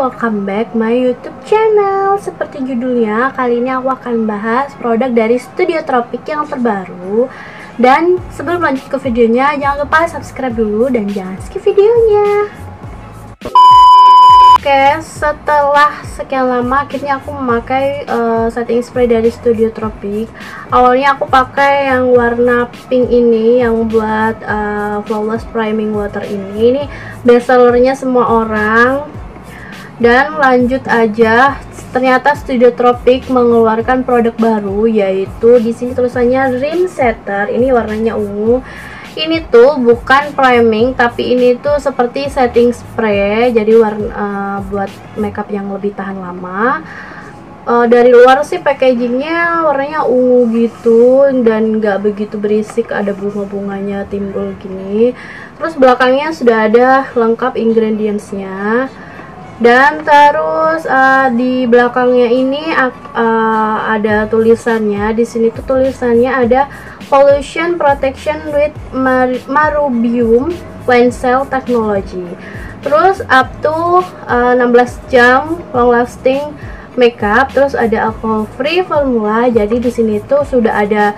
welcome back my YouTube channel. Seperti judulnya, kali ini aku akan bahas produk dari Studio Tropik yang terbaru. Dan sebelum lanjut ke videonya, jangan lupa subscribe dulu dan jangan skip videonya. Oke, setelah sekian lama akhirnya aku memakai setting spray dari Studio Tropik. Awalnya aku pakai yang warna pink ini, yang buat Flawless Priming Water ini. Ini bestsellernya semua orang. Dan lanjut aja, ternyata Studio Tropik mengeluarkan produk baru, yaitu di sini tulisannya Dream Setter. Ini warnanya ungu. Ini tuh bukan priming, tapi ini tuh seperti setting spray, jadi warna buat makeup yang lebih tahan lama. Dari luar sih packagingnya warnanya ungu gitu dan nggak begitu berisik, ada bunga-bunganya timbul gini. Terus belakangnya sudah ada lengkap ingredientsnya. Dan terus di belakangnya ini ada tulisannya. Di sini tuh tulisannya ada Pollution Protection with Marubium Clean Cell Technology. Terus up to 16 jam long lasting makeup. Terus ada alcohol free formula. Jadi di sini tuh sudah ada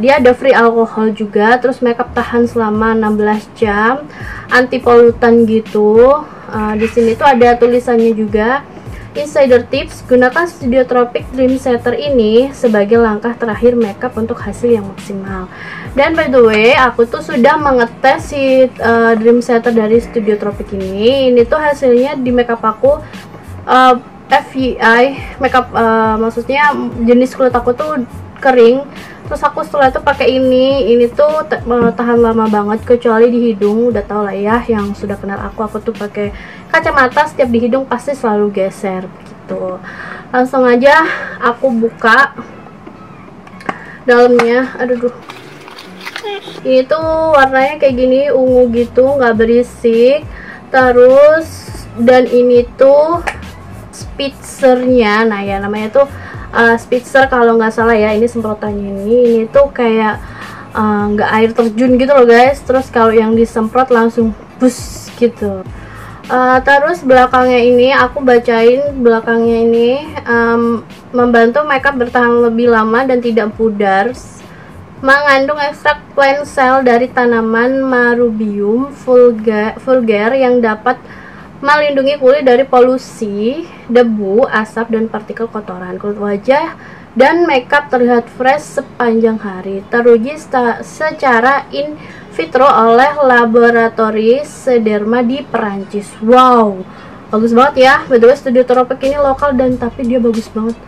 dia ada free alkohol juga. Terus makeup tahan selama 16 jam, anti polutan gitu. Di sini tuh ada tulisannya juga, insider tips, gunakan Studio Tropik Dream Setter ini sebagai langkah terakhir makeup untuk hasil yang maksimal. Dan by the way, aku tuh sudah mengetes si Dream Setter dari Studio Tropik ini. Ini tuh hasilnya di makeup aku FYI, makeup maksudnya jenis kulit aku tuh kering. Terus aku setelah itu pakai ini tuh tahan lama banget, kecuali di hidung. Udah tau lah ya yang sudah kenal aku tuh pakai kacamata, setiap di hidung pasti selalu geser gitu. Langsung aja aku buka dalamnya. Aduh, ini tuh warnanya kayak gini, ungu gitu, nggak berisik. Terus dan ini tuh spitzernya, nah ya namanya tuh spitzer kalau nggak salah ya. Ini semprotannya ini tuh kayak nggak air terjun gitu loh guys. Terus kalau yang disemprot langsung bus gitu. Terus belakangnya ini aku bacain, belakangnya ini membantu makeup bertahan lebih lama dan tidak pudar, mengandung ekstrak plant cell dari tanaman Marubium vulgare yang dapat melindungi kulit dari polusi, debu, asap, dan partikel kotoran. Kulit wajah dan makeup terlihat fresh sepanjang hari. Teruji secara in vitro oleh laboratori Sederma di Perancis. Wow, bagus banget ya. By the way, Studio Tropik ini lokal dan tapi dia bagus banget.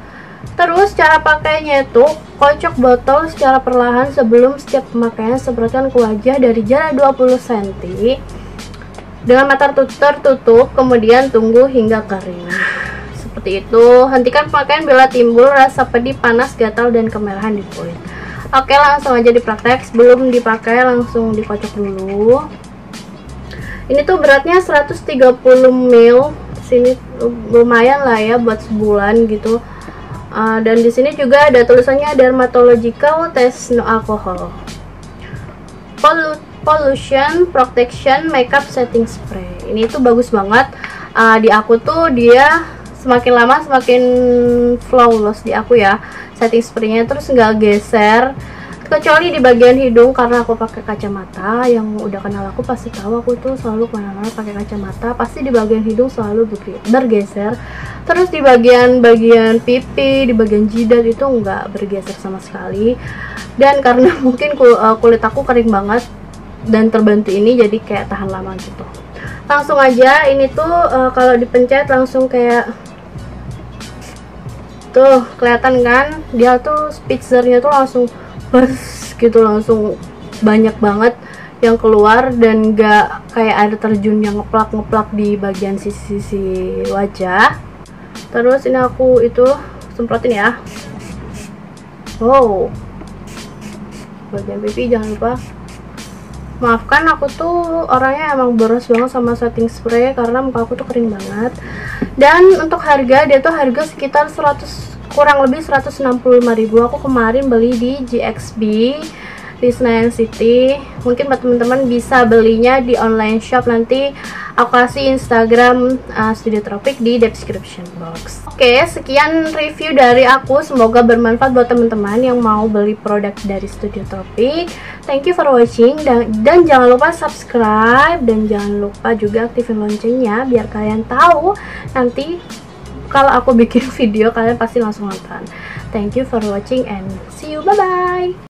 Terus cara pakainya itu, kocok botol secara perlahan sebelum setiap pemakaian, semprotkan ke wajah dari jarak 20 cm dengan mata tertutup, kemudian tunggu hingga kering. Seperti itu. Hentikan pemakaian bila timbul rasa pedih, panas, gatal, dan kemerahan di kulit. Oke, langsung aja dipraktek. Sebelum dipakai langsung dikocok dulu. Ini tuh beratnya 130 ml. Sini lumayan lah ya buat sebulan gitu. Dan di sini juga ada tulisannya dermatological test, no alcohol, pollution protection makeup setting spray. Ini tuh bagus banget. Di aku tuh dia semakin lama semakin flawless di aku ya setting spraynya. Terus nggak geser, kecuali di bagian hidung karena aku pakai kacamata. Yang udah kenal aku pasti tahu aku tuh selalu kemana-mana pakai kacamata, pasti di bagian hidung selalu bergeser. Terus di bagian pipi, di bagian jidat itu nggak bergeser sama sekali. Dan karena mungkin kulit aku kering banget dan terbantu ini, jadi kayak tahan lama gitu. Langsung aja, ini tuh kalau dipencet langsung kayak tuh, kelihatan kan dia tuh spitzernya tuh langsung bers gitu, langsung banyak banget yang keluar dan gak kayak air terjun yang ngeplak-ngeplak di bagian sisi-sisi wajah. Terus ini aku itu semprotin ya. Wow, bagian pipi jangan lupa. Maafkan, aku tuh orangnya emang boros banget sama setting spray karena muka aku tuh kering banget. Dan untuk harga, dia tuh harga sekitar 100, kurang lebih 165.000. Aku kemarin beli di GXB di Senayan City. Mungkin buat teman-teman bisa belinya di online shop, nanti aku kasih Instagram Studio Tropik di description box. Oke, sekian review dari aku, semoga bermanfaat buat teman-teman yang mau beli produk dari Studio Tropik. Thank you for watching, dan jangan lupa subscribe, dan jangan lupa juga aktifin loncengnya biar kalian tahu nanti kalau aku bikin video kalian pasti langsung nonton. Thank you for watching and see you, bye bye.